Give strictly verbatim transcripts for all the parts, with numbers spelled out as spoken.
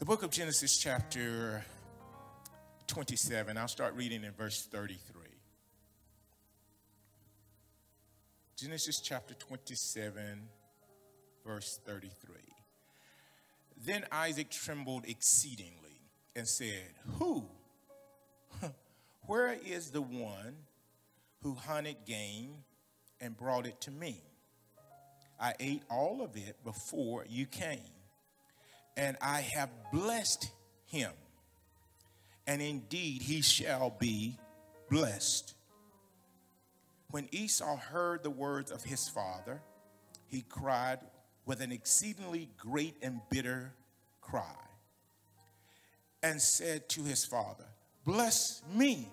The book of Genesis chapter twenty-seven, I'll start reading in verse thirty-three. Genesis chapter twenty-seven, verse thirty-three. Then Isaac trembled exceedingly and said, Who? Where is the one who hunted game and brought it to me? I ate all of it before you came, and I have blessed him, and indeed he shall be blessed. When Esau heard the words of his father, he cried with an exceedingly great and bitter cry, and said to his father, Bless me,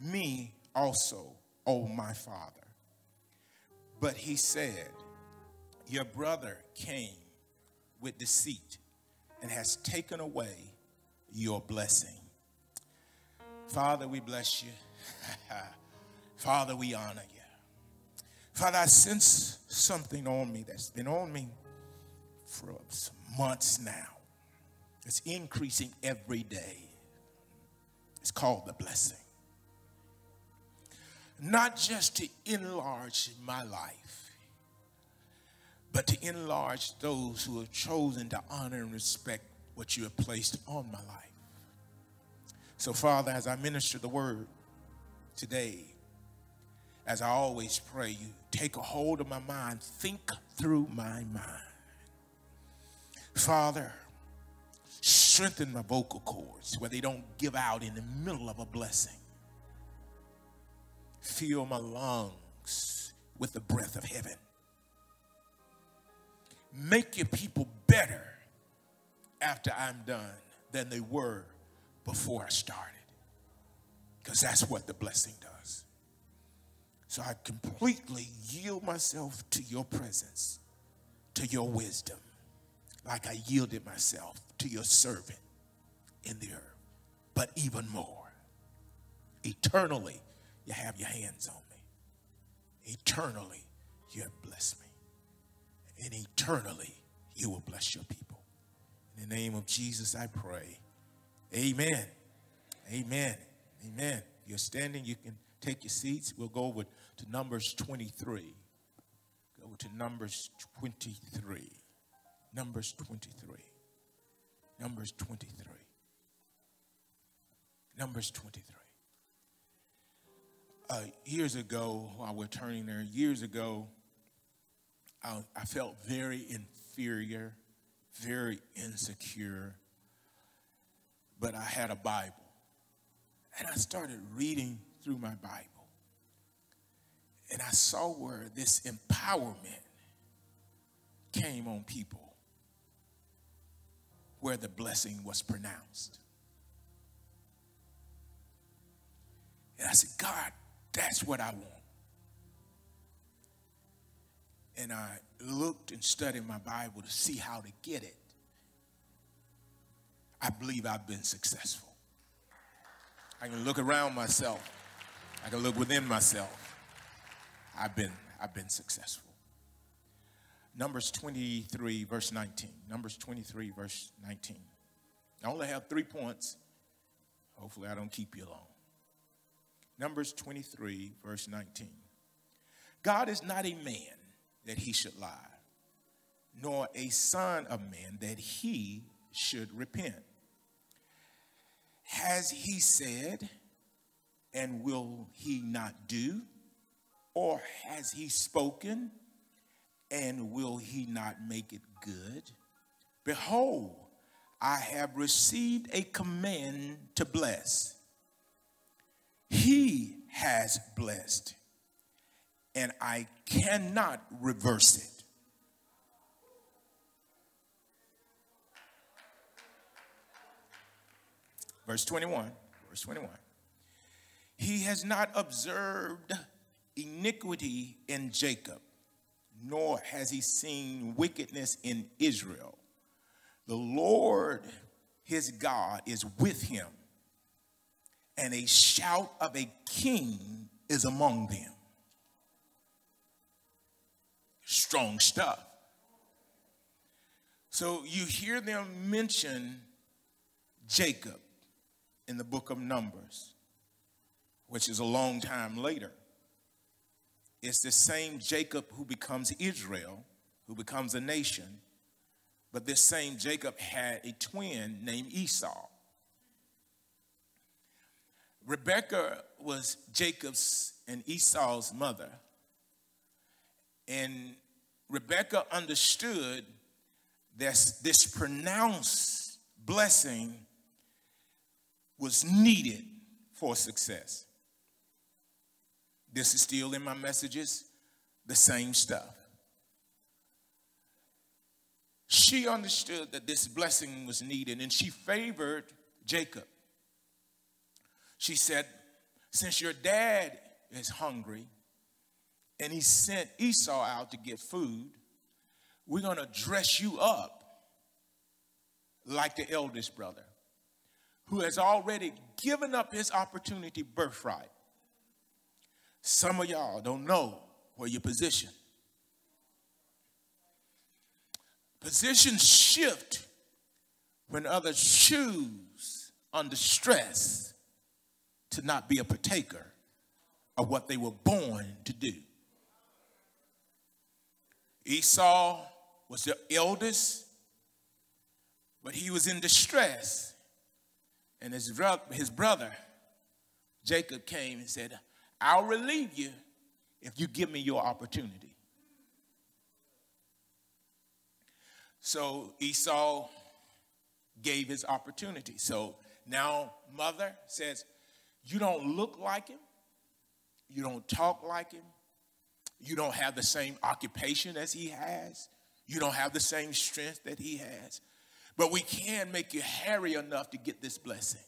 me also, O my father. But he said, Your brother came with deceit and has taken away your blessing. Father, we bless you. Father, we honor you. Father, I sense something on me that's been on me for some months now. It's increasing every day. It's called the blessing. Not just to enlarge my life, but to enlarge those who have chosen to honor and respect what you have placed on my life. So, Father, as I minister the word today, as I always pray, you take a hold of my mind. Think through my mind. Father, strengthen my vocal cords where they don't give out in the middle of a blessing. Fill my lungs with the breath of heaven. Make your people better after I'm done than they were before I started. Because that's what the blessing does. So I completely yield myself to your presence, to your wisdom, like I yielded myself to your servant in the earth. But even more, eternally, you have your hands on me. Eternally, you have blessed me. And eternally, you will bless your people. In the name of Jesus, I pray. Amen. Amen. Amen. You're standing, you can take your seats. We'll go over to Numbers twenty-three. Go to Numbers twenty-three. Numbers twenty-three. Numbers twenty-three. Numbers twenty-three. Uh, years ago, while we're turning there, years ago, I, I felt very inferior, very insecure. But I had a Bible. And I started reading through my Bible. And I saw where this empowerment came on people, where the blessing was pronounced. And I said, God, that's what I want. And I looked and studied my Bible to see how to get it. I believe I've been successful. I can look around myself. I can look within myself. I've been, I've been successful. Numbers twenty-three, verse nineteen. Numbers twenty-three, verse nineteen. I only have three points. Hopefully I don't keep you long. Numbers twenty-three, verse nineteen. God is not a man that he should lie, nor a son of man that he should repent. Has he said, and will he not do? Or has he spoken, and will he not make it good? Behold, I have received a command to bless. He has blessed, and I cannot reverse it. Verse twenty-one, verse twenty-one. He has not observed iniquity in Jacob, nor has he seen wickedness in Israel. The Lord his God is with him, and a shout of a king is among them. Strong stuff. So you hear them mention Jacob in the book of Numbers, which is a long time later. It's the same Jacob who becomes Israel, who becomes a nation, but this same Jacob had a twin named Esau. Rebekah was Jacob's and Esau's mother, and Rebekah understood that this pronounced blessing was needed for success. This is still in my messages, the same stuff. She understood that this blessing was needed, and she favored Jacob. She said, since your dad is hungry and he sent Esau out to get food, we're going to dress you up like the eldest brother who has already given up his opportunity birthright. Some of y'all don't know where your position. Positions shift when others choose under stress to not be a partaker of what they were born to do. Esau was the eldest, but he was in distress. And his, bro his brother, Jacob, came and said, I'll relieve you if you give me your opportunity. So Esau gave his opportunity. So now mother says, you don't look like him. You don't talk like him. You don't have the same occupation as he has. You don't have the same strength that he has. But we can make you hairy enough to get this blessing.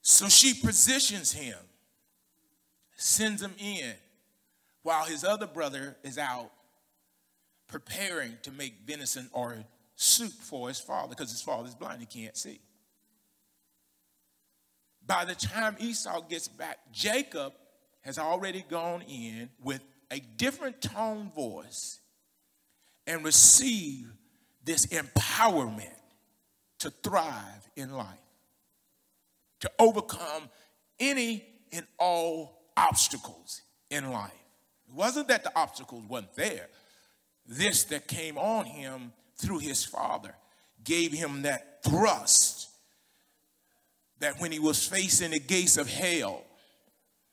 So she positions him, sends him in, while his other brother is out preparing to make venison or soup for his father, because his father's blind, he can't see. By the time Esau gets back, Jacob has already gone in with a different tone voice and received this empowerment to thrive in life, to overcome any and all obstacles in life. It wasn't that the obstacles weren't there. This that came on him through his father gave him that thrust, that when he was facing the gates of hell,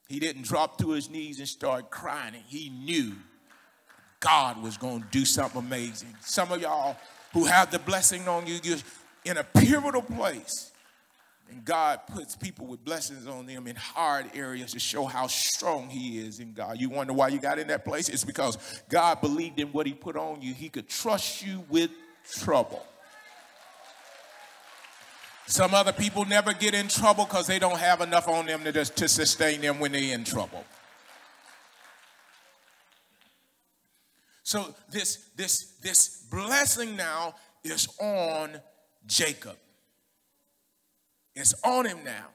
he didn't drop to his knees and start crying. He knew God was going to do something amazing. Some of y'all who have the blessing on you, you're in a pivotal place. And God puts people with blessings on them in hard areas to show how strong he is in God. You wonder why you got in that place? It's because God believed in what he put on you. He could trust you with trouble. Some other people never get in trouble because they don't have enough on them to, just, to sustain them when they're in trouble. So this, this, this blessing now is on Jacob. It's on him now.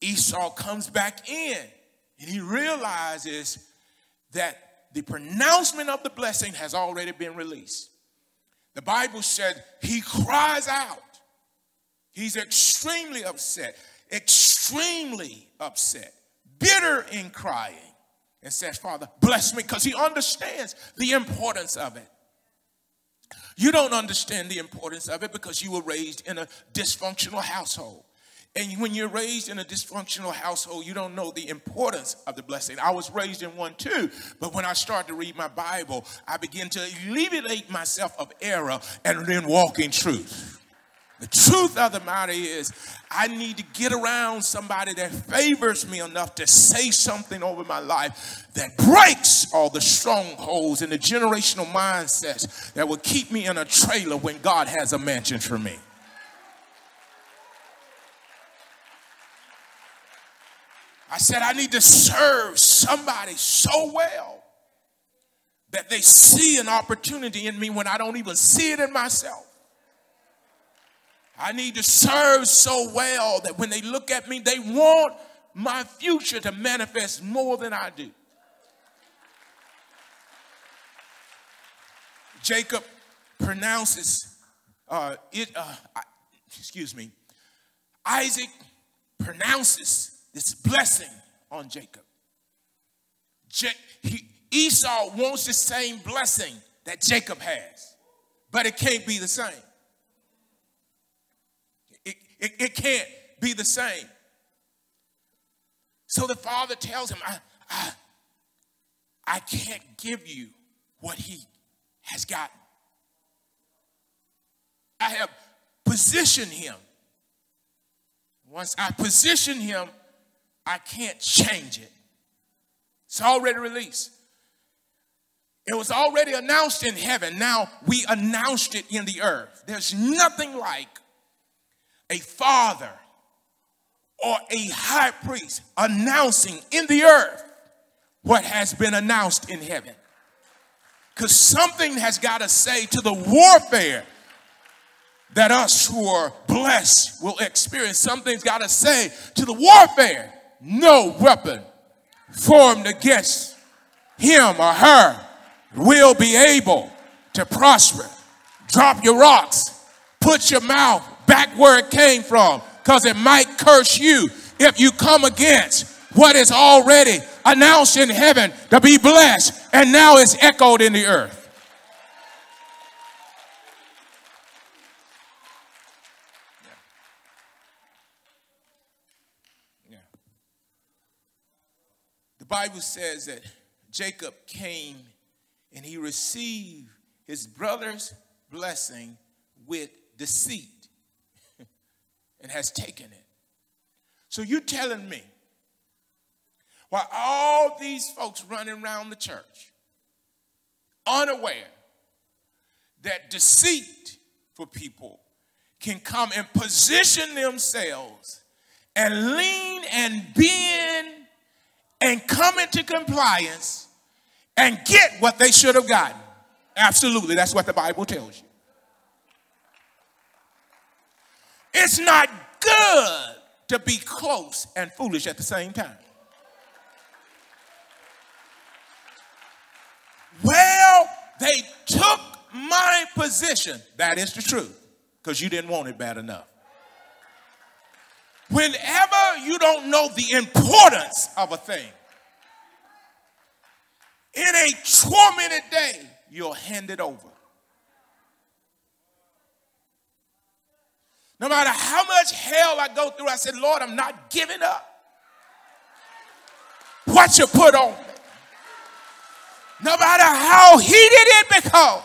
Esau comes back in and he realizes that the pronouncement of the blessing has already been released. The Bible said he cries out. He's extremely upset, extremely upset, bitter in crying, and says, Father, bless me, because he understands the importance of it. You don't understand the importance of it because you were raised in a dysfunctional household. And when you're raised in a dysfunctional household, you don't know the importance of the blessing. I was raised in one too, but when I started to read my Bible, I began to alleviate myself of error and then walk in truth. The truth of the matter is, I need to get around somebody that favors me enough to say something over my life that breaks all the strongholds and the generational mindsets that will keep me in a trailer when God has a mansion for me. I said I need to serve somebody so well that they see an opportunity in me when I don't even see it in myself. I need to serve so well that when they look at me, they want my future to manifest more than I do. Jacob pronounces uh, it. Uh, excuse me. Isaac pronounces this blessing on Jacob. Ja- he, Esau wants the same blessing that Jacob has, but it can't be the same. It, it, it can't be the same. So the father tells him, I, I, I can't give you what he has gotten. I have positioned him. Once I position him, I can't change it. It's already released. It was already announced in heaven. Now we announced it in the earth. There's nothing like a father or a high priest announcing in the earth what has been announced in heaven. Because something has got to say to the warfare that us who are blessed will experience. Something's got to say to the warfare. No weapon formed against him or her will be able to prosper. Drop your rocks. Put your mouth back where it came from, because it might curse you if you come against what is already announced in heaven to be blessed, and now it's echoed in the earth. The Bible says that Jacob came and he received his brother's blessing with deceit and has taken it. So you telling me, while all these folks running around the church, unaware that deceit for people can come and position themselves and lean and bend and come into compliance and get what they should have gotten. Absolutely, that's what the Bible tells you. It's not good to be close and foolish at the same time. Well, they took my position. That is the truth, because you didn't want it bad enough. Whenever you don't know the importance of a thing, in a tormented day, you'll hand it over. No matter how much hell I go through, I said, Lord, I'm not giving up. What you put on me. No matter how heated it becomes.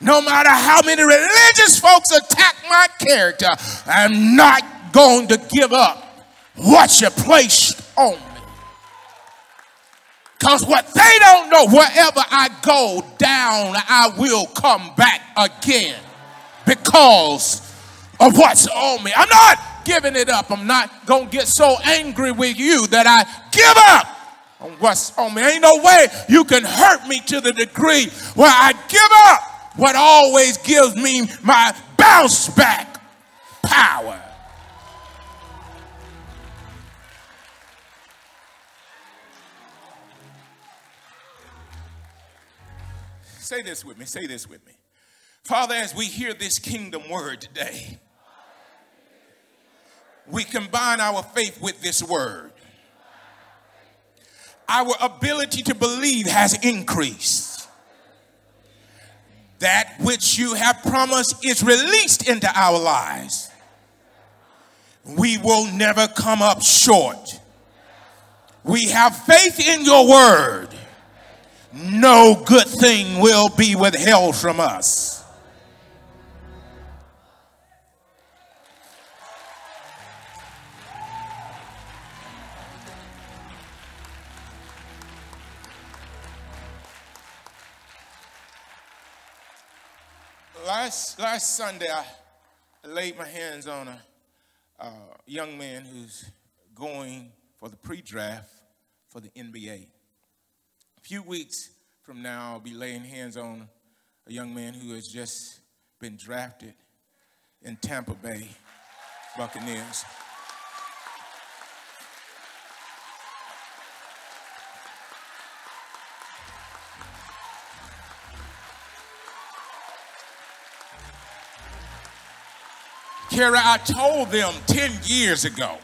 No matter how many religious folks attack my character, I'm not going to give up what you placed on me. Because what they don't know, wherever I go down, I will come back again because of what's on me. I'm not giving it up. I'm not going to get so angry with you that I give up on what's on me. Ain't no way you can hurt me to the degree where I give up what always gives me my bounce back power. Say this with me. Say this with me. Father, as we hear this kingdom word today, we combine our faith with this word. Our ability to believe has increased. That which you have promised is released into our lives. We will never come up short. We have faith in your word. No good thing will be withheld from us. Last, last Sunday, I laid my hands on a uh, young man who's going for the pre-draft for the N B A. A few weeks from now, I'll be laying hands on a young man who has just been drafted in Tampa Bay Buccaneers. Carrie, I told them ten years ago.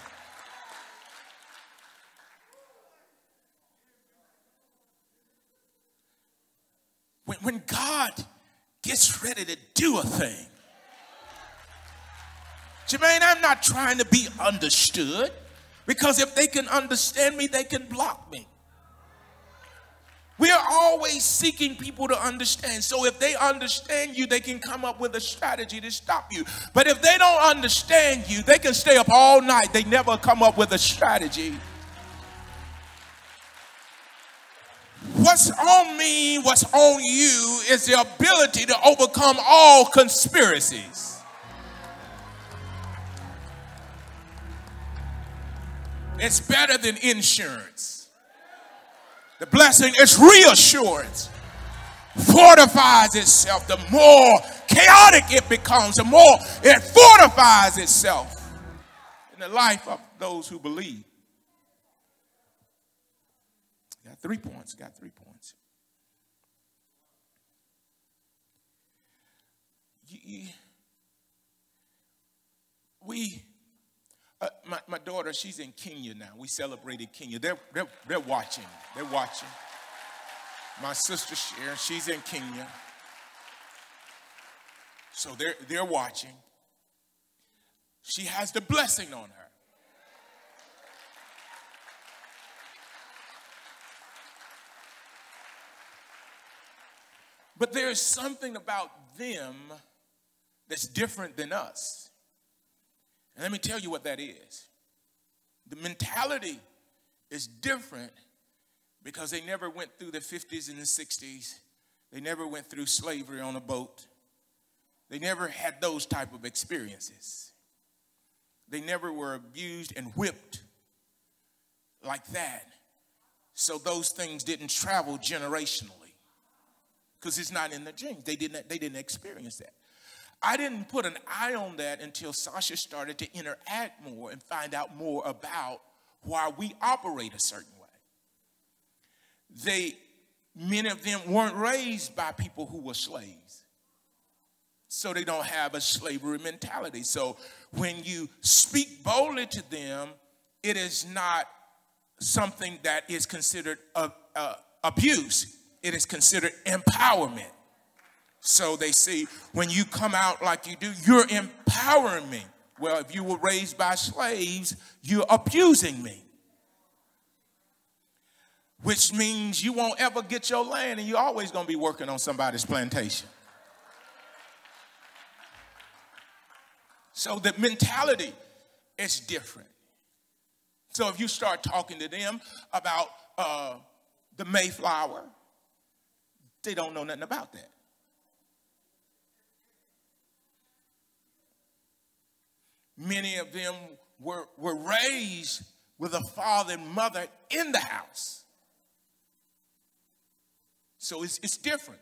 When, when God gets ready to do a thing, Jermaine, I'm not trying to be understood, because if they can understand me, they can block me. We are always seeking people to understand. So if they understand you, they can come up with a strategy to stop you. But if they don't understand you, they can stay up all night. They never come up with a strategy. What's on me, what's on you is the ability to overcome all conspiracies. It's better than insurance. The blessing is reassurance. Fortifies itself. The more chaotic it becomes, the more it fortifies itself in the life of those who believe. Got three points. Got three points. We... Uh, my, my daughter, she's in Kenya now. We celebrated Kenya. They're, they're, they're watching. They're watching. My sister Sharon, she's in Kenya. So they're, they're watching. She has the blessing on her. But there is something about them that's different than us. And let me tell you what that is. The mentality is different because they never went through the fifties and the sixties. They never went through slavery on a boat. They never had those type of experiences. They never were abused and whipped like that. So those things didn't travel generationally because it's not in their genes. They didn't, they didn't experience that. I didn't put an eye on that until Sasha started to interact more and find out more about why we operate a certain way. They, many of them weren't raised by people who were slaves. So they don't have a slavery mentality. So when you speak boldly to them, it is not something that is considered a, a abuse. It is considered empowerment. So they see, when you come out like you do, you're empowering me. Well, if you were raised by slaves, you're abusing me. Which means you won't ever get your land and you're always going to be working on somebody's plantation. So the mentality is different. So if you start talking to them about uh, the Mayflower, they don't know nothing about that. Many of them were, were raised with a father and mother in the house. So it's, it's different.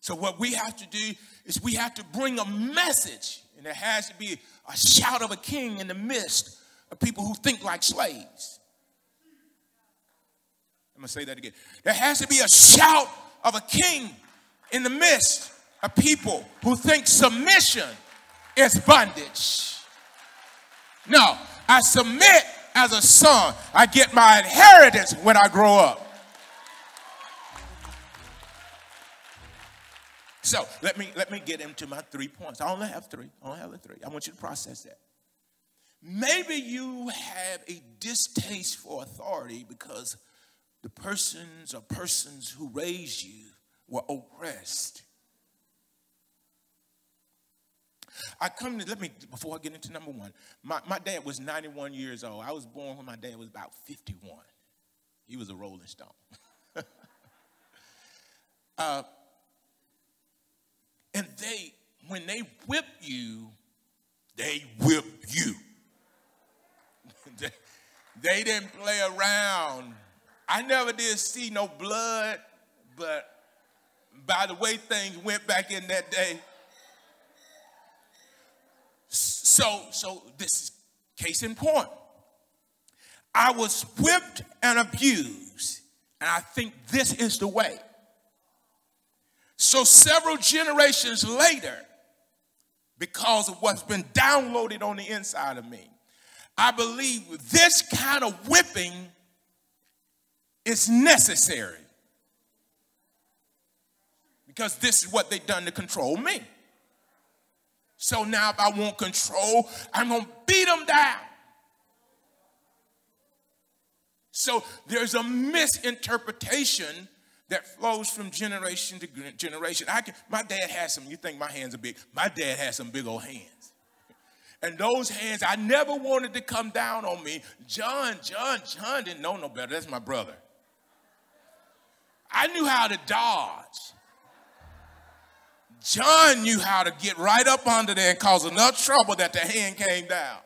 So what we have to do is we have to bring a message. And there has to be a shout of a king in the midst of people who think like slaves. I'm going to say that again. There has to be a shout of a king in the midst of people who think submission it's bondage. No, I submit as a son. I get my inheritance when I grow up. So let me let me get into my three points. I only have three. I only have the three. I want you to process that. Maybe you have a distaste for authority because the persons or persons who raised you were oppressed. I come to, let me, before I get into number one, my, my dad was ninety-one years old. I was born when my dad was about fifty-one. He was a rolling stone. uh, and they, when they whip you, they whip you. they, they didn't play around. I never did see no blood, but by the way things went back in that day, So, so this is case in point. I was whipped and abused, and I think this is the way. So several generations later, because of what's been downloaded on the inside of me. I believe this kind of whipping is necessary, because this is what they've done to control me. So now if I want control, I'm going to beat them down. So there's a misinterpretation that flows from generation to generation. I can, my dad has some, you think my hands are big. My dad has some big old hands. And those hands, I never wanted to come down on me. John, John, John didn't know no better. That's my brother. I knew how to dodge. John knew how to get right up under there and cause enough trouble that the hand came down.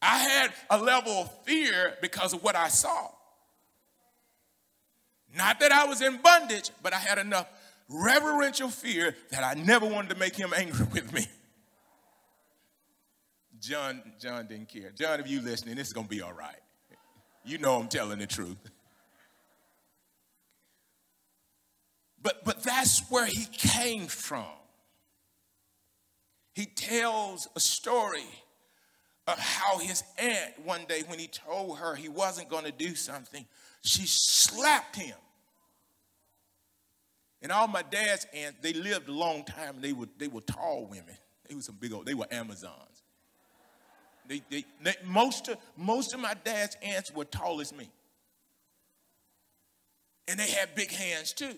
I had a level of fear because of what I saw. Not that I was in bondage, but I had enough reverential fear that I never wanted to make him angry with me. John, John didn't care. John, if you listening, this is going to be all right. You know I'm telling the truth. But, but that's where he came from. He tells a story of how his aunt one day, when he told her he wasn't going to do something, she slapped him. And all my dad's aunts, they lived a long time. And they were, they were tall women. They were some big old, they were Amazons. They, they, they, most, of, most of my dad's aunts were tall as me. And they had big hands too.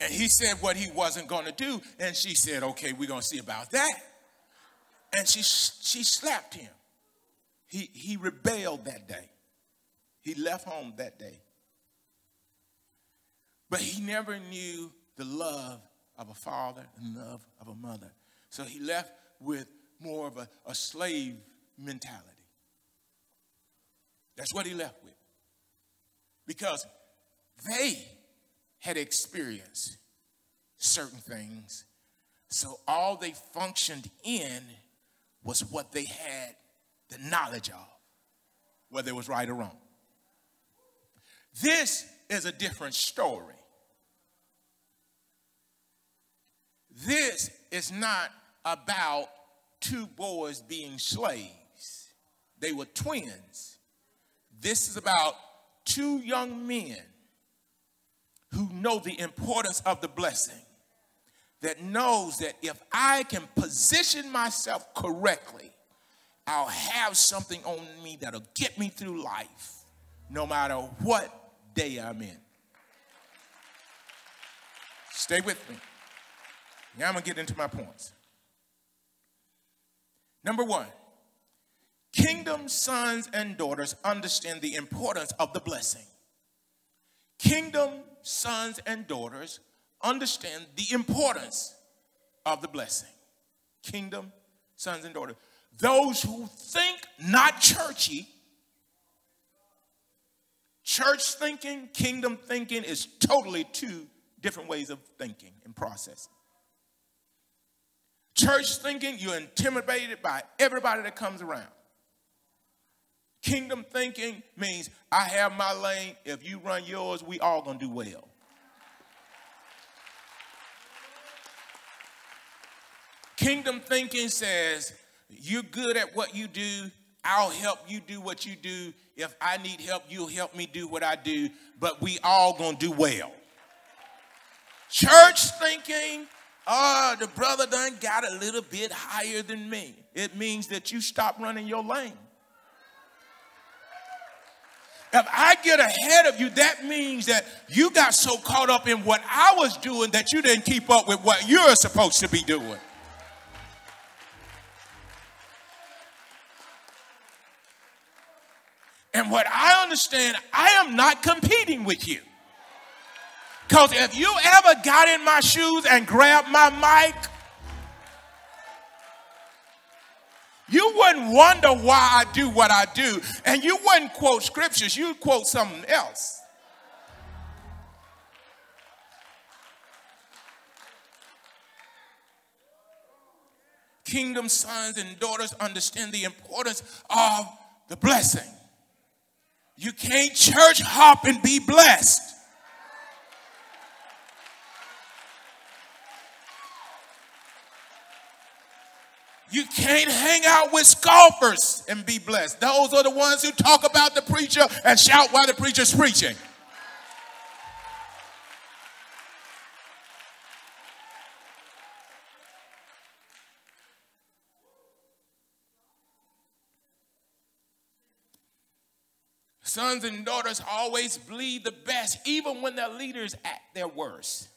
And he said what he wasn't going to do. And she said, okay, we're going to see about that. And she, she slapped him. He, he rebelled that day. He left home that day. But he never knew the love of a father and love of a mother. So he left with more of a, a slave mentality. That's what he left with. Because they had experienced certain things. So all they functioned in was what they had the knowledge of, whether it was right or wrong. This is a different story. This is not about two boys being slaves. They were twins. This is about two young men who know the importance of the blessing, that knows that if I can position myself correctly, I'll have something on me that'll get me through life, no matter what day I'm in. Stay with me. Now I'm going to get into my points. Number one, kingdom sons and daughters understand the importance of the blessing. Kingdom sons and daughters understand the importance of the blessing. Kingdom sons and daughters. Those who think not churchy, church thinking, kingdom thinking is totally two different ways of thinking and processing. Church thinking, you're intimidated by everybody that comes around. Kingdom thinking means I have my lane. If you run yours, we all gonna do well. Kingdom thinking says you're good at what you do. I'll help you do what you do. If I need help, you'll help me do what I do. But we all gonna do well. Church thinking, oh, the brother done got a little bit higher than me. It means that you stop running your lane. If I get ahead of you, that means that you got so caught up in what I was doing that you didn't keep up with what you're supposed to be doing. And what I understand, I am not competing with you. Because if you ever got in my shoes and grabbed my mic, you wouldn't wonder why I do what I do. And you wouldn't quote scriptures. You'd quote something else. Kingdom sons and daughters understand the importance of the blessing. You can't church hop and be blessed. You can't hang out with scoffers and be blessed. Those are the ones who talk about the preacher and shout while the preacher's preaching. Sons and daughters always bleed the best, even when their leaders act their worst.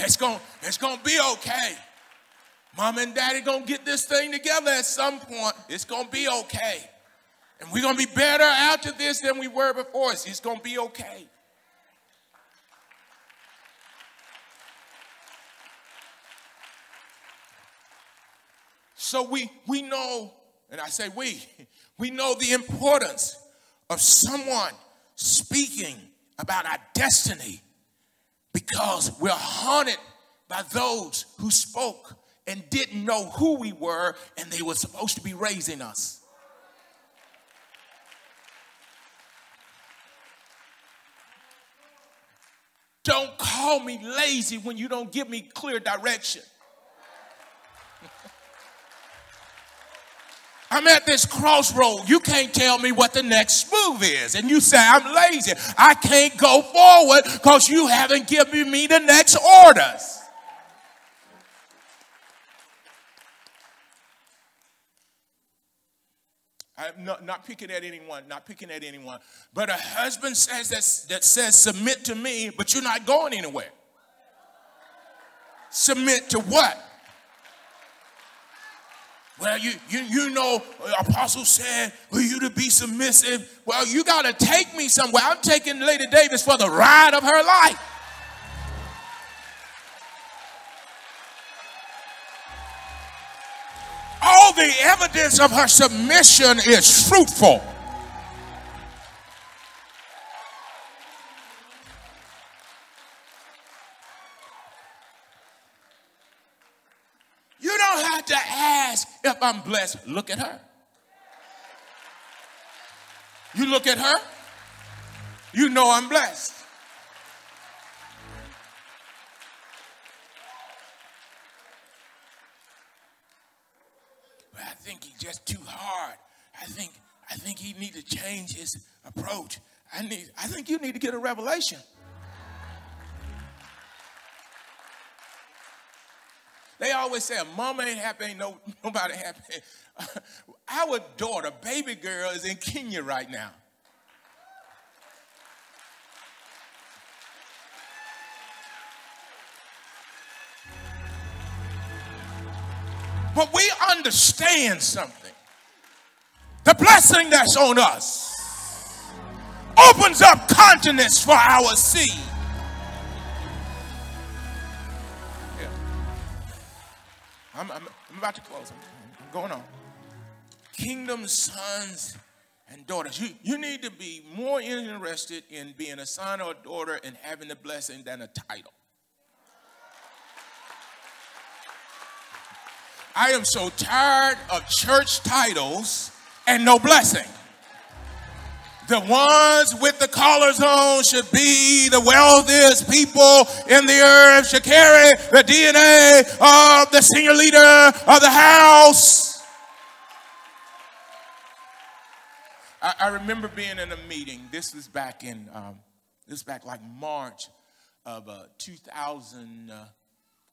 It's gonna, it's gonna be okay. Mom and daddy gonna get this thing together at some point. It's gonna be okay. And we're gonna be better after this than we were before. It's, it's gonna be okay. So we, we know, and I say we, we know the importance of someone speaking about our destiny because we're haunted by those who spoke and didn't know who we were and they were supposed to be raising us. Don't call me lazy when you don't give me clear direction. I'm at this crossroad. You can't tell me what the next move is. And you say, I'm lazy. I can't go forward because you haven't given me the next orders. I'm not, not picking at anyone, not picking at anyone. But a husband says that, that says, submit to me, but you're not going anywhere. Submit to what? Well, you, you, you know, Apostle said, for you to be submissive. Well, you got to take me somewhere. I'm taking Lady Davis for the ride of her life. All the evidence of her submission is fruitful. If I'm blessed, look at her. You look at her, you know I'm blessed. But I think he's just too hard. I think I think he needs to change his approach. I need I think you need to get a revelation. They always say, a mama ain't happy, ain't no, nobody happy. Our daughter, baby girl, is in Kenya right now. But we understand something. The blessing that's on us opens up continents for our seed. I'm, I'm, I'm about to close. I'm, I'm going on. Kingdom sons and daughters. You, you need to be more interested in being a son or a daughter and having the blessing than a title. I am so tired of church titles and no blessing. The ones with the collars on should be the wealthiest people in the earth, should carry the D N A of the senior leader of the house. I, I remember being in a meeting. This was back in, um, this was back like March of uh, two thousand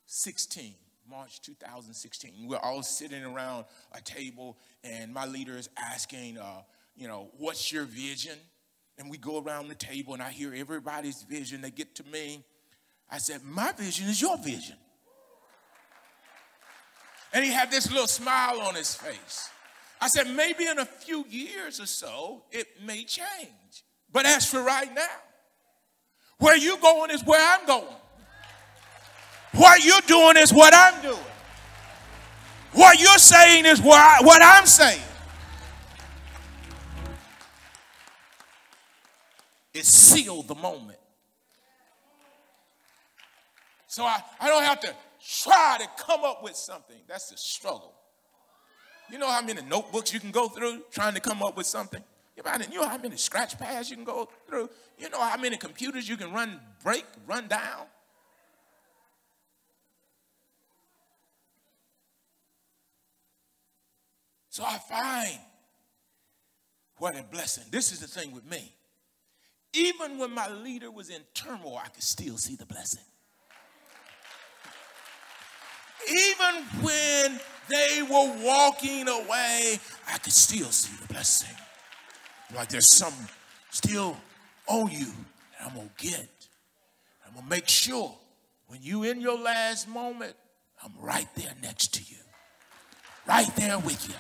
sixteen. March two thousand sixteen. We're all sitting around a table and my leader is asking, uh, you know, what's your vision? And we go around the table and I hear everybody's vision. They get to me. I said, my vision is your vision. And he had this little smile on his face. I said, maybe in a few years or so, it may change. But as for right now, where you going is where I'm going. What you're doing is what I'm doing. What you're saying is what, I, what I'm saying. It sealed the moment. So I, I don't have to try to come up with something. That's the struggle. You know how many notebooks you can go through trying to come up with something? You know how many scratch pads you can go through? You know how many computers you can run, break, run down? So I find what a blessing. This is the thing with me. Even when my leader was in turmoil, I could still see the blessing. Even when they were walking away, I could still see the blessing. Like there's something still on you that I'm going to get. I'm going to make sure when you're in your last moment, I'm right there next to you. Right there with you.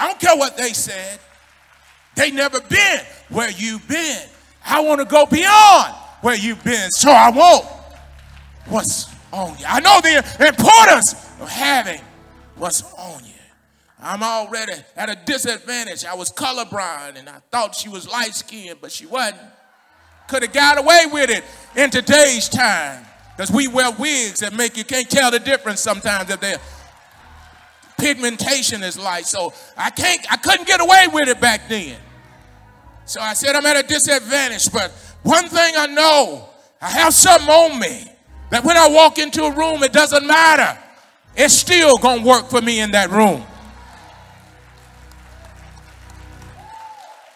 I don't care what they said. They never been where you've been. I want to go beyond where you've been, so I won't. What's on you? I know the importance of having what's on you. I'm already at a disadvantage. I was colorblind, and I thought she was light-skinned, but she wasn't. Could have got away with it in today's time, because we wear wigs that make you can't tell the difference sometimes if they're pigmentation is light, so I can't, I couldn't get away with it back then. So I said, I'm at a disadvantage, but one thing I know, I have something on me that when I walk into a room, it doesn't matter. It's still gonna work for me in that room.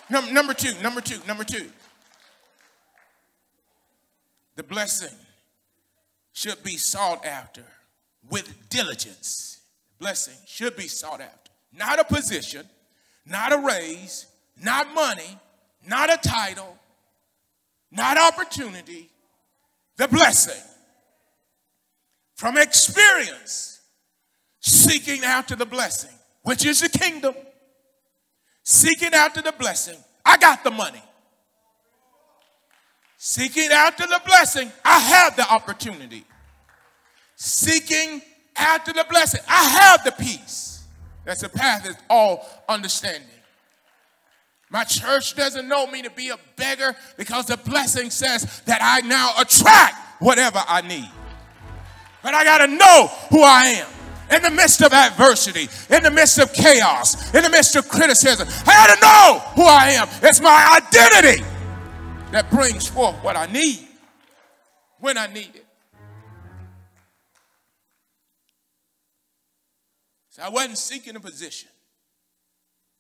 Num- number two, number two, number two. The blessing should be sought after with diligence. Blessing should be sought after. Not a position, not a raise, not money, not a title, not opportunity. The blessing. From experience, seeking after the blessing, which is the kingdom. Seeking after the blessing. I got the money. Seeking after the blessing. I have the opportunity. Seeking after the blessing, I have the peace that surpasses all understanding. My church doesn't know me to be a beggar because the blessing says that I now attract whatever I need. But I got to know who I am in the midst of adversity, in the midst of chaos, in the midst of criticism. I got to know who I am. It's my identity that brings forth what I need when I need it. So I wasn't seeking a position.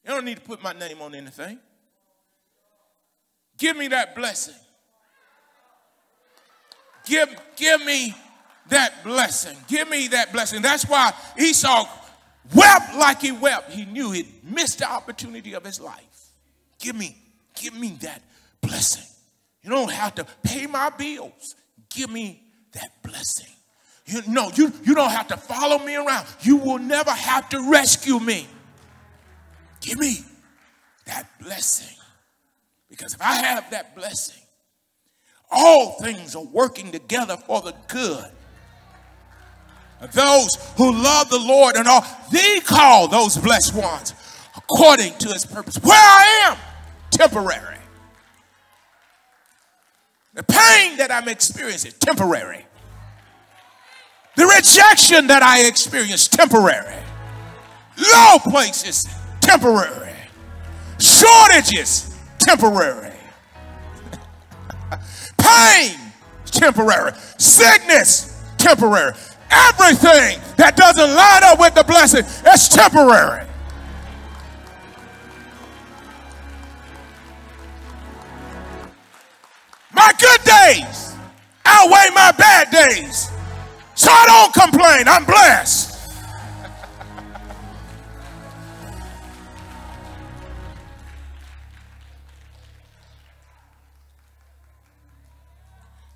You don't need to put my name on anything. Give me that blessing. Give, give me that blessing. Give me that blessing. That's why Esau wept like he wept. He knew he missed the opportunity of his life. Give me, give me that blessing. You don't have to pay my bills. Give me that blessing. You, no, you, you don't have to follow me around. You will never have to rescue me. Give me that blessing. Because if I have that blessing, all things are working together for the good of those who love the Lord and are the called, those blessed ones, according to his purpose. Where I am, temporary. The pain that I'm experiencing, temporary. The rejection that I experienced, temporary. Low places, temporary. Shortages, temporary. Pain, temporary. Sickness, temporary. Everything that doesn't line up with the blessing is temporary. My good days outweigh my bad days. So I don't complain. I'm blessed.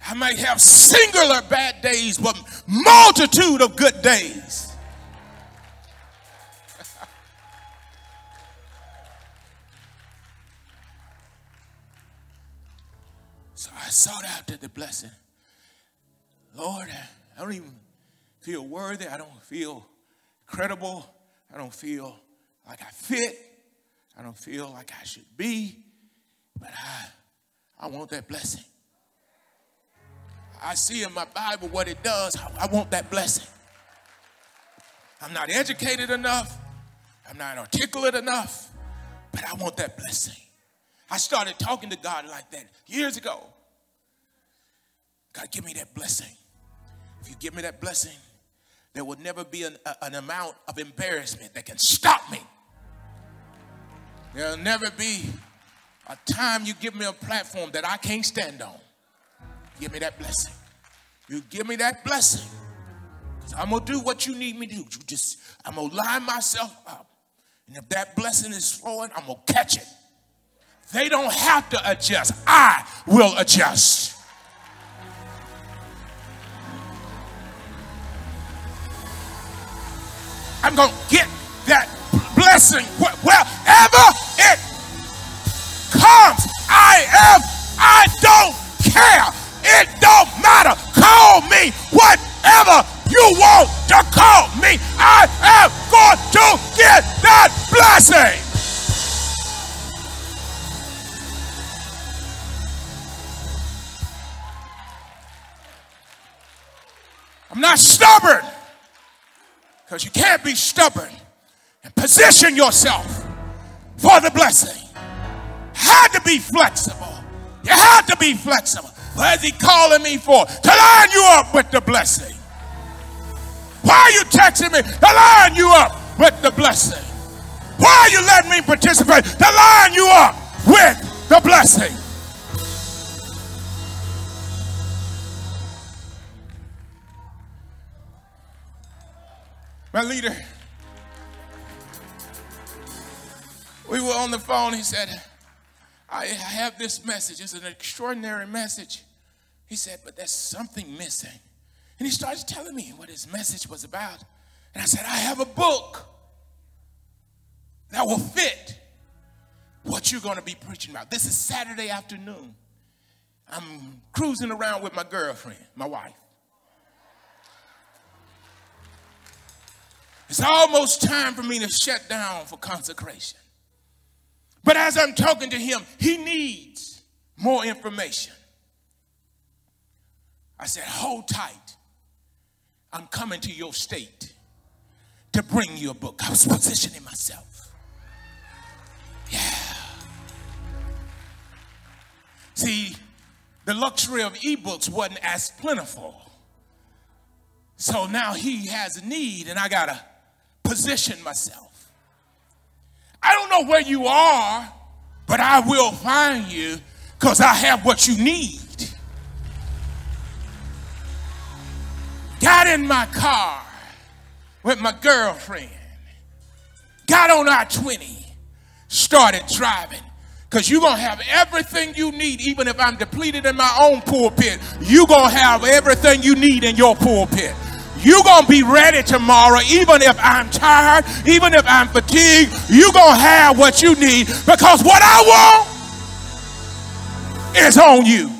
I might have singular bad days, but multitude of good days. So I sought after the blessing. Lord, I don't even feel worthy. I don't feel credible. I don't feel like I fit. I don't feel like I should be. But I, I want that blessing. I see in my Bible what it does. I, I want that blessing. I'm not educated enough. I'm not articulate enough. But I want that blessing. I started talking to God like that years ago. God, give me that blessing. If you give me that blessing, there will never be an, a, an amount of embarrassment that can stop me There'll never be a time you give me a platform that I can't stand on. Give me that blessing. You give me that blessing. Because I'm going to do what you need me to do. You just, I'm going to line myself up. And if that blessing is flowing, I'm going to catch it. They don't have to adjust. I will adjust. I'm going to get that blessing. Wherever it comes, I am, I don't care. It don't matter. Call me whatever you want to call me. I am going to get that blessing. I'm not stubborn. Because you can't be stubborn and position yourself for the blessing. Had to be flexible. You had to be flexible. What is he calling me for? To line you up with the blessing. Why are you texting me? To line you up with the blessing. Why are you letting me participate? To line you up with the blessing. My leader, we were on the phone. He said, I have this message. It's an extraordinary message. He said, but there's something missing. And he started telling me what his message was about. And I said, I have a book that will fit what you're going to be preaching about. This is Saturday afternoon. I'm cruising around with my girlfriend, my wife. It's almost time for me to shut down for consecration. But as I'm talking to him, he needs more information. I said, hold tight. I'm coming to your state to bring you a book. I was positioning myself. Yeah. See, the luxury of ebooks wasn't as plentiful. So now he has a need and I got to position myself. I don't know where you are, but I will find you because I have what you need. Got in my car with my girlfriend, got on I twenty, started driving, because you're going to have everything you need. Even if I'm depleted in my own pulpit, you're going to have everything you need in your pulpit. You're going to be ready tomorrow. Even if I'm tired, even if I'm fatigued, you're going to have what you need, because what I want is on you.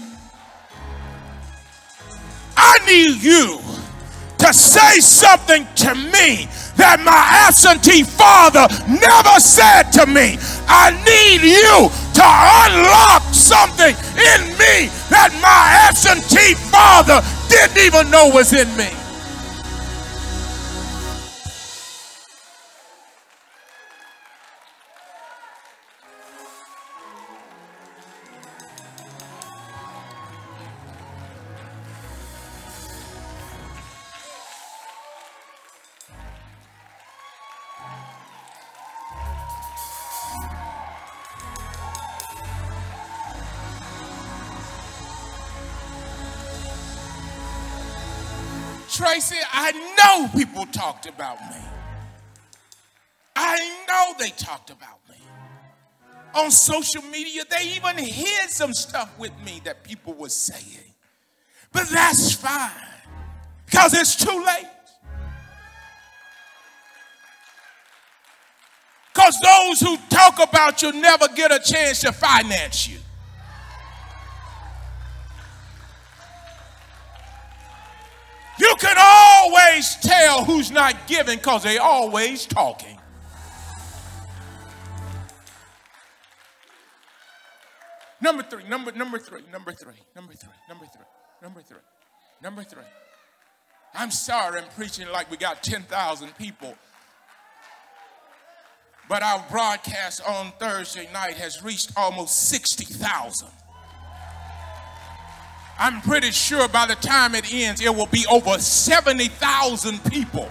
I need you to say something to me that my absentee father never said to me. I need you to unlock something in me that my absentee father didn't even know was in me. Tracy, I know people talked about me. I know they talked about me. On social media, they even hid some stuff with me that people were saying. But that's fine, because it's too late. Because those who talk about you never get a chance to finance you. You can always tell who's not giving because they're always talking. Number three, number, number three, number three, number three, number three, number three, number three. I'm sorry I'm preaching like we got ten thousand people. But our broadcast on Thursday night has reached almost sixty thousand. I'm pretty sure by the time it ends, it will be over seventy thousand people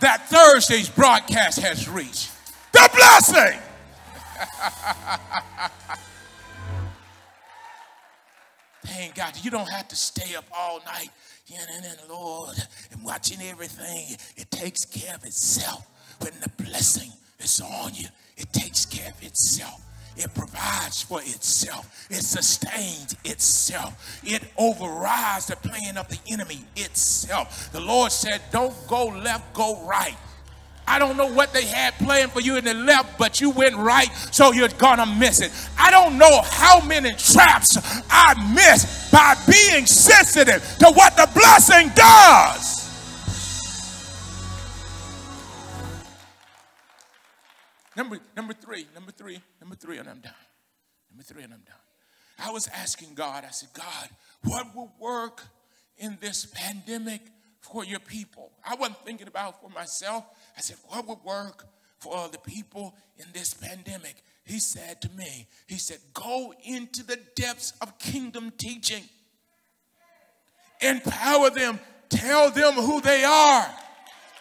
that Thursday's broadcast has reached. The blessing! Thank God, you don't have to stay up all night, yeah, and then, Lord, and watching everything. It takes care of itself. When the blessing is on you, it takes care of itself. It provides for itself. It sustains itself. It overrides the plan of the enemy itself. The Lord said, don't go left, go right. I don't know what they had planned for you in the left, but you went right, so you're going to miss it. I don't know how many traps I missed by being sensitive to what the blessing does. Number, number three, number three, number three, and I'm done. Number three, and I'm done. I was asking God, I said, God, what will work in this pandemic for your people? I wasn't thinking about for myself. I said, what would work for the people in this pandemic? He said to me, he said, go into the depths of kingdom teaching. Empower them. Tell them who they are.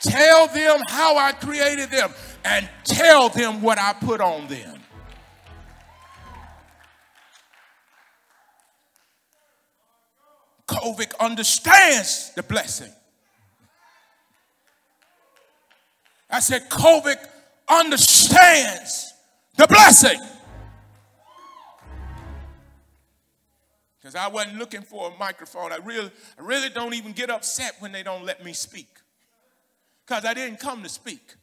Tell them how I created them. And tell them what I put on them. COVID understands the blessing. I said, COVID understands the blessing. Because I wasn't looking for a microphone. I really, I really don't even get upset when they don't let me speak. Because I didn't come to speak.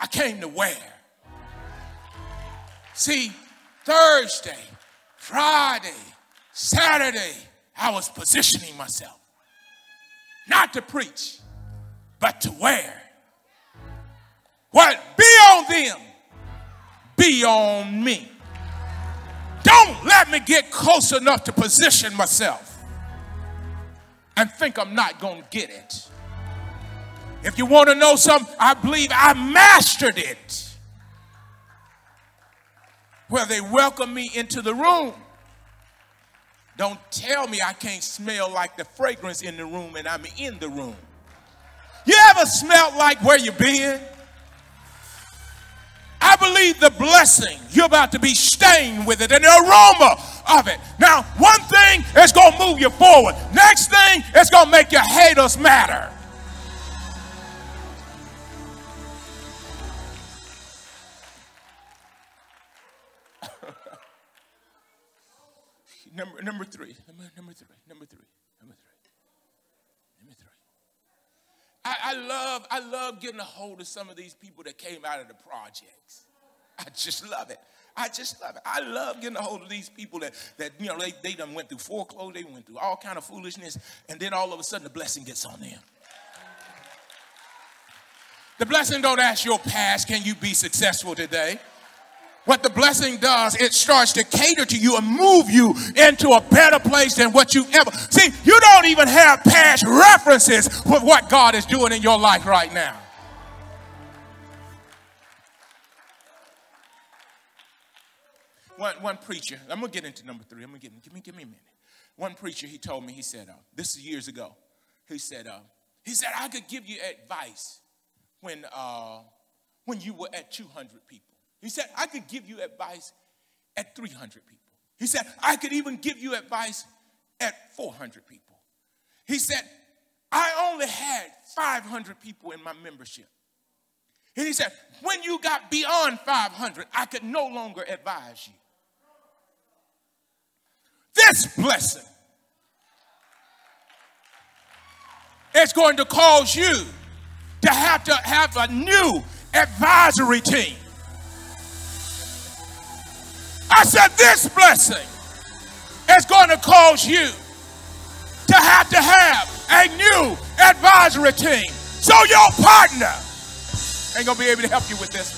I came to wear. See, Thursday, Friday, Saturday, I was positioning myself. Not to preach, but to wear. What? Be on them. Be on me. Don't let me get close enough to position myself and think I'm not going to get it. If you want to know something, I believe I mastered it. Well, they welcome me into the room. Don't tell me I can't smell like the fragrance in the room and I'm in the room. You ever smelled like where you been? I believe the blessing, you're about to be stained with it and the aroma of it. Now, one thing is going to move you forward. Next thing, it's going to make your haters matter. Number, number three, number, number three, number three, number three, number three. I, I love, I love getting a hold of some of these people that came out of the projects. I just love it. I just love it. I love getting a hold of these people that, that you know, they, they done went through foreclosure, they went through all kind of foolishness, and then all of a sudden the blessing gets on them. The blessing don't ask your past, can you be successful today? What the blessing does, it starts to cater to you and move you into a better place than what you ever. See, you don't even have past references with what God is doing in your life right now. One, one preacher, I'm going to get into number three. I'm going to get, give me, give me a minute. One preacher, he told me, he said, uh, this is years ago. He said, uh, he said, I could give you advice when, uh, when you were at two hundred people. He said, I could give you advice at three hundred people. He said, I could even give you advice at four hundred people. He said, I only had five hundred people in my membership. And he said, when you got beyond five hundred, I could no longer advise you. This blessing is going to cause you to have to have a new advisory team. I said, this blessing is going to cause you to have to have a new advisory team. So your partner ain't going to be able to help you with this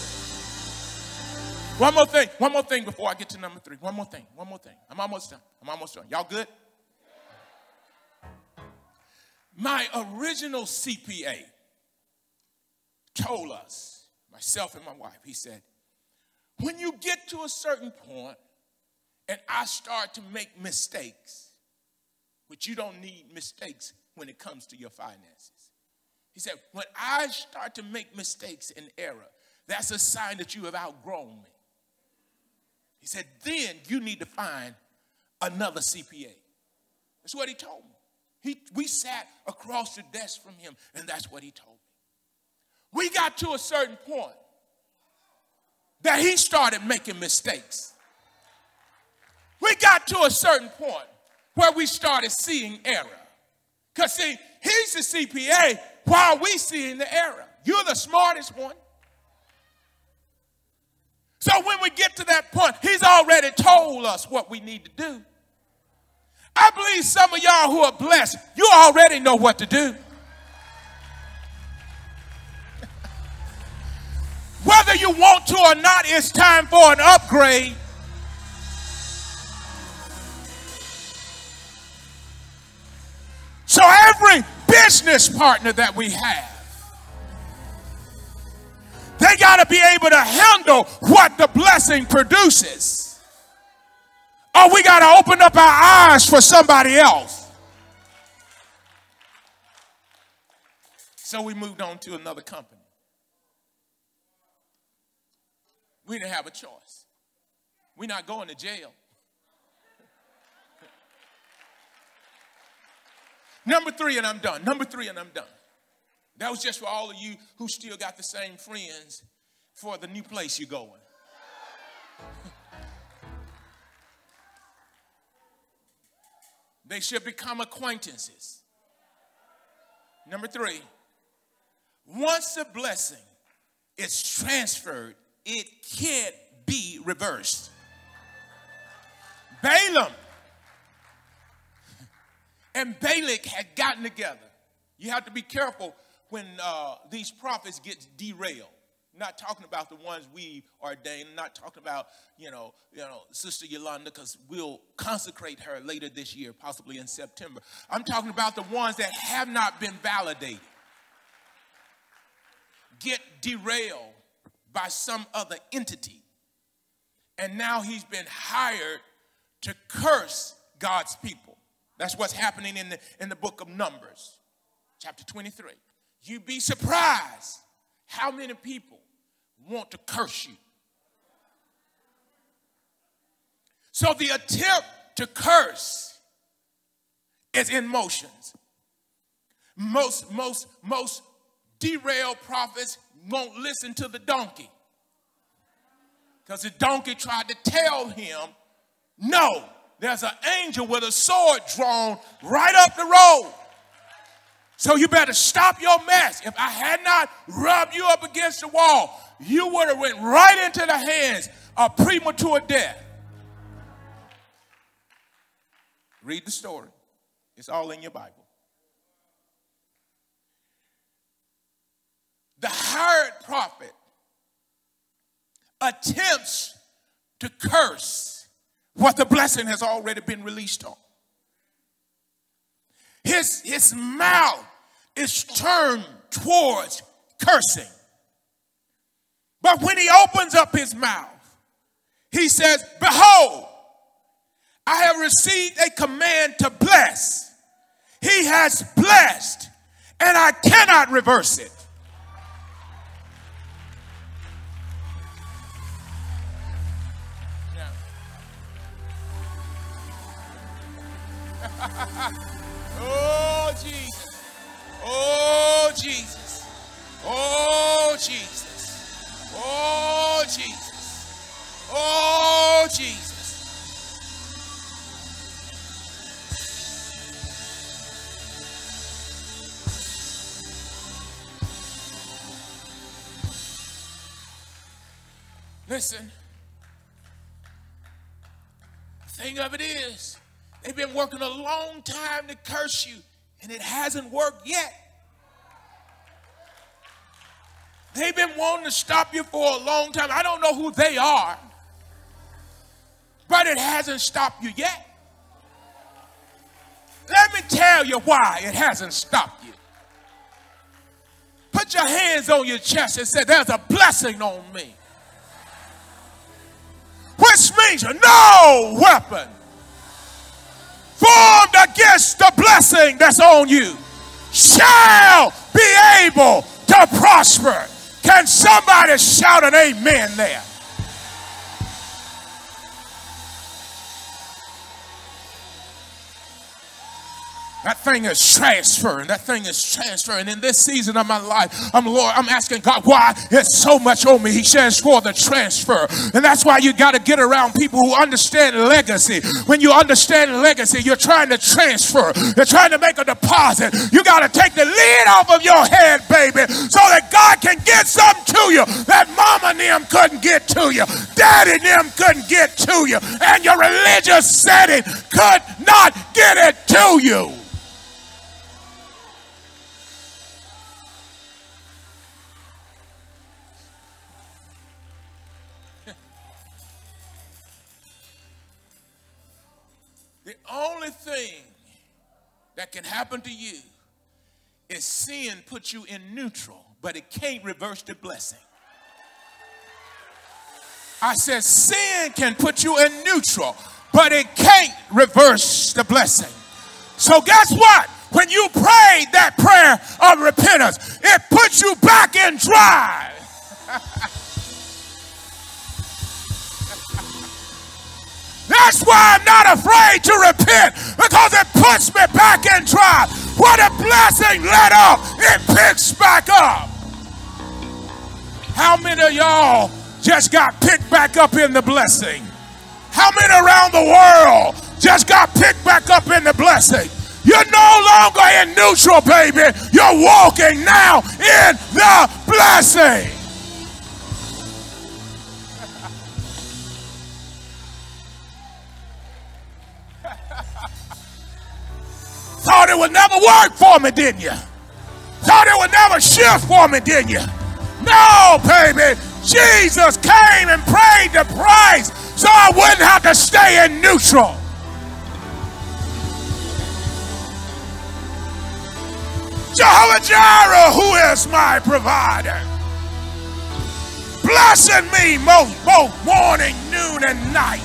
one. One more thing. One more thing before I get to number three. One more thing. One more thing. I'm almost done. I'm almost done. Y'all good? My original C P A told us, myself and my wife, he said, when you get to a certain point and I start to make mistakes, but you don't need mistakes when it comes to your finances. He said, when I start to make mistakes and error, that's a sign that you have outgrown me. He said, then you need to find another C P A. That's what he told me. He, we sat across the desk from him, and that's what he told me. We got to a certain point that he started making mistakes. We got to a certain point where we started seeing error. Because, see, he's the C P A while we seeing the error. You're the smartest one. So when we get to that point, he's already told us what we need to do. I believe some of y'all who are blessed, you already know what to do. Whether you want to or not, it's time for an upgrade. So every business partner that we have, they got to be able to handle what the blessing produces. Or we got to open up our eyes for somebody else. So we moved on to another company. We didn't have a choice. We're not going to jail. Number three, and I'm done. Number three, and I'm done. That was just for all of you who still got the same friends for the new place you're going. They should become acquaintances. Number three, once a blessing is transferred, it can't be reversed. Balaam and Balak had gotten together. You have to be careful when uh, these prophets get derailed. I'm not talking about the ones we ordained. I'm not talking about, you know, you know, Sister Yolanda, because we'll consecrate her later this year, possibly in September. I'm talking about the ones that have not been validated, get derailed by some other entity. And now he's been hired to curse God's people. That's what's happening in the, in the book of Numbers, chapter twenty-three. You'd be surprised how many people want to curse you. So the attempt to curse is in motions. Most, most, most derailed prophets won't listen to the donkey, because the donkey tried to tell him, no. There's an angel with a sword drawn right up the road. So you better stop your mess. If I had not rubbed you up against the wall, you would have went right into the hands of premature death. Read the story. It's all in your Bible. The hired prophet attempts to curse what the blessing has already been released on. His, his mouth is turned towards cursing. But when he opens up his mouth, he says, behold, I have received a command to bless. He has blessed, and I cannot reverse it. Oh, Jesus. Oh, Jesus. Oh, Jesus. Oh, Jesus. Oh, Jesus. Listen, the thing of it is, they've been working a long time to curse you, and it hasn't worked yet. They've been wanting to stop you for a long time. I don't know who they are, but it hasn't stopped you yet. Let me tell you why it hasn't stopped you. Put your hands on your chest and say, there's a blessing on me. Which means no weapon formed against the blessing that's on you shall be able to prosper. Can somebody shout an amen there? That thing is transferring. That thing is transferring. In this season of my life, I'm Lord, I'm asking God, why it's so much on me? He says for the transfer. And that's why you got to get around people who understand legacy. When you understand legacy, you're trying to transfer. You're trying to make a deposit. You got to take the lid off of your head, baby, so that God can get something to you that mama and them couldn't get to you. Daddy and them couldn't get to you. And your religious setting could not get it to you. Only thing that can happen to you is sin puts you in neutral, but it can't reverse the blessing. I said sin can put you in neutral, but it can't reverse the blessing. So guess what? When you prayed that prayer of repentance, it puts you back in drive. That's why I'm not afraid to repent, because it puts me back in drive. What a blessing let off, it picks back up. How many of y'all just got picked back up in the blessing? How many around the world just got picked back up in the blessing? You're no longer in neutral, baby. You're walking now in the blessing. Thought it would never work for me, didn't you? Thought it would never shift for me, didn't you? No, baby. Jesus came and paid the price so I wouldn't have to stay in neutral. Jehovah Jireh, who is my provider, blessing me most, both morning, noon, and night.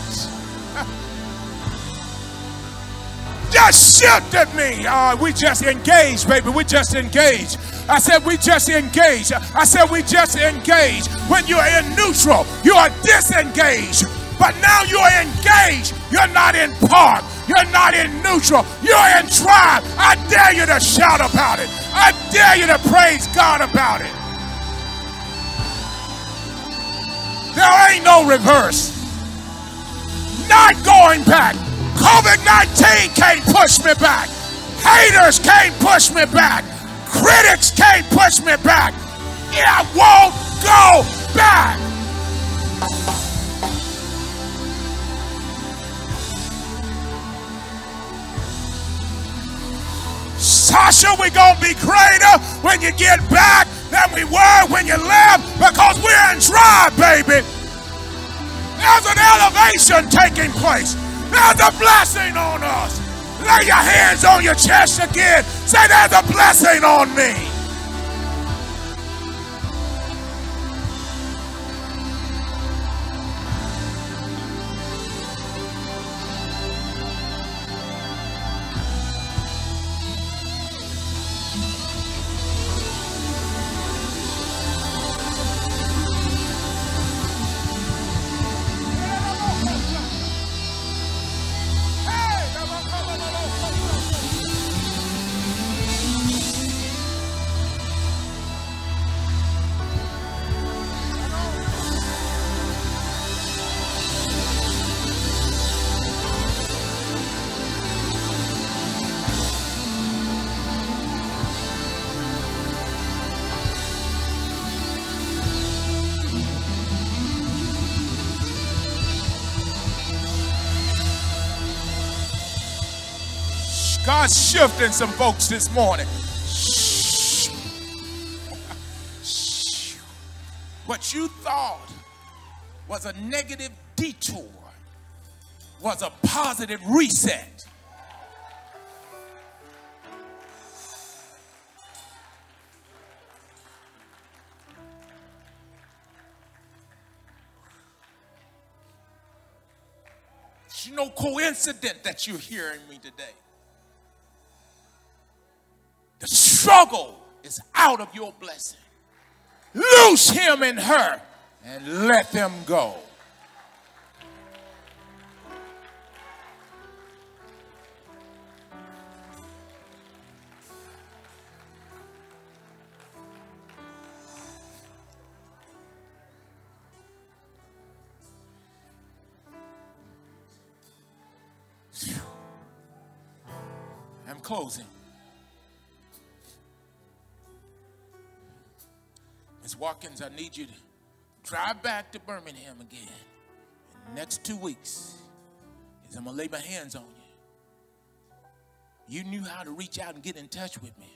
Just shifted me. Uh, we just engaged, baby. We just engaged. I said we just engaged. I said we just engaged. When you're in neutral, you are disengaged. But now you're engaged. You're not in park. You're not in neutral. You're in tribe. I dare you to shout about it. I dare you to praise God about it. There ain't no reverse. Not going back. COVID nineteen can't push me back. Haters can't push me back. Critics can't push me back. I won't go back. Sasha, we're going to be greater when you get back than we were when you left, because we're in drive, baby. There's an elevation taking place. There's a blessing on us. Lay your hands on your chest again. Say, there's a blessing on me. God's shifting some folks this morning. What you thought was a negative detour was a positive reset. It's no coincidence that you're hearing me today. The struggle is out of your blessing. Loose him and her and let them go. closing Miss Watkins, I need you to drive back to Birmingham again. In the next two weeks, is I'm going to lay my hands on you. You knew how to reach out and get in touch with me.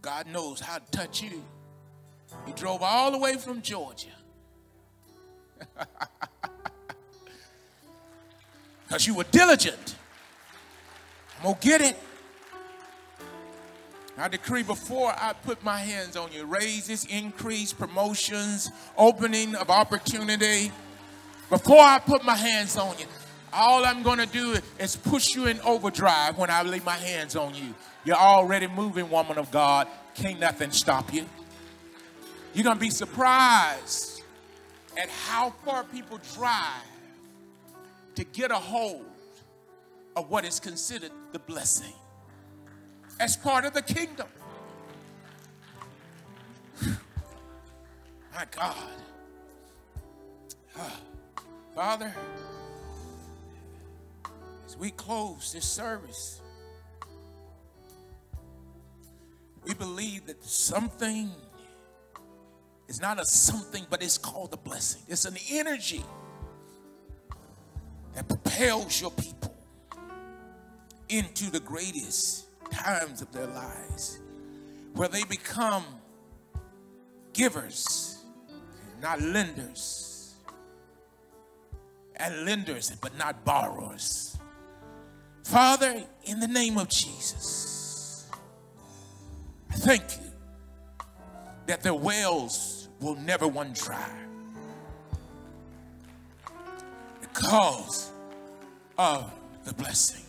God knows how to touch you. You drove all the way from Georgia. Because you were diligent. I'm going to get it. I decree before I put my hands on you, raises, increase, promotions, opening of opportunity. Before I put my hands on you, all I'm going to do is push you in overdrive when I lay my hands on you. You're already moving, woman of God. Can't nothing stop you. You're going to be surprised at how far people drive to get a hold of what is considered the blessing as part of the kingdom. Whew. My God. Oh. Father, as we close this service, we believe that something is not a something, but it's called a blessing. It's an energy that propels your people into the greatest times of their lives, where they become givers, not lenders, and lenders but not borrowers. Father, in the name of Jesus, I thank you that their wells will never run dry because of the blessing.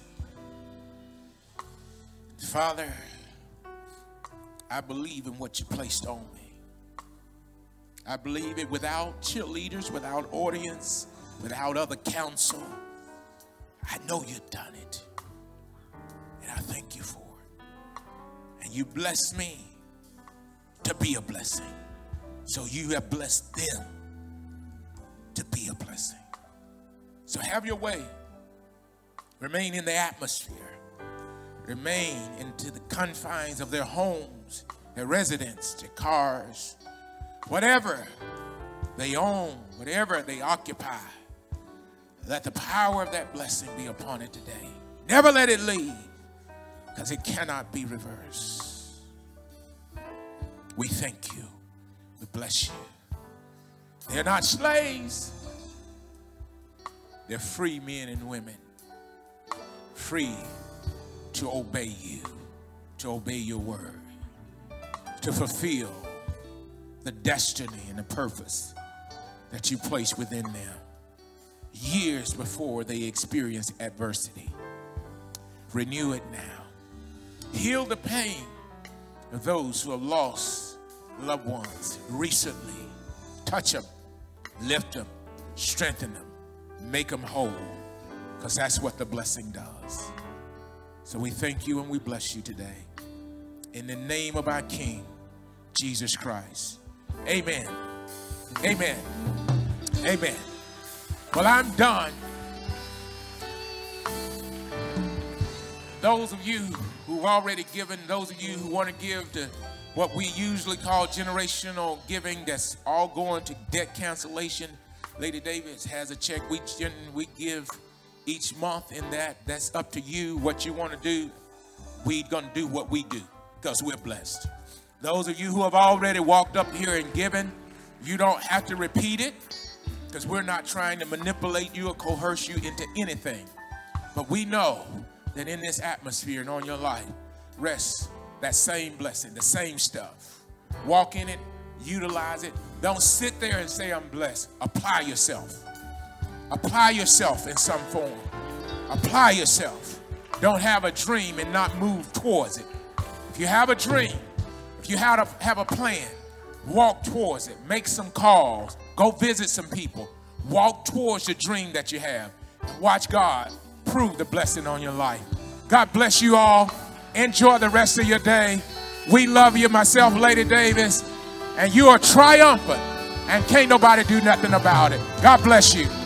Father, I believe in what you placed on me. I believe it without cheerleaders, without audience, without other counsel. I know you've done it. And I thank you for it. And you blessed me to be a blessing. So you have blessed them to be a blessing. So have your way. Remain in the atmosphere. Remain into the confines of their homes, their residence, their cars, whatever they own, whatever they occupy. Let the power of that blessing be upon it today. Never let it leave, because it cannot be reversed. We thank you. We bless you. They're not slaves. They're free men and women. Free to obey you, to obey your word, to fulfill the destiny and the purpose that you place within them years before they experience adversity. Renew it now. Heal the pain of those who have lost loved ones recently. Touch them, lift them, strengthen them, make them whole, because that's what the blessing does. So we thank you and we bless you today. In the name of our King, Jesus Christ. Amen. Amen. Amen. Well, I'm done. Those of you who've already given, those of you who want to give to what we usually call generational giving, that's all going to debt cancellation. Lady Davis has a check. We, we give each month in that. That's up to you what you want to do. We're going to do what we do because we're blessed. Those of you who have already walked up here and given, you don't have to repeat it, because we're not trying to manipulate you or coerce you into anything. But we know that in this atmosphere and on your life rests that same blessing, the same stuff. Walk in it, utilize it. Don't sit there and say I'm blessed. Apply yourself. Apply yourself in some form. Apply yourself. Don't have a dream and not move towards it. If you have a dream, if you have a, have a plan, walk towards it. Make some calls. Go visit some people. Walk towards the dream that you have. Watch God prove the blessing on your life. God bless you all. Enjoy the rest of your day. We love you, myself, Lady Davis. And you are triumphant. And can't nobody do nothing about it. God bless you.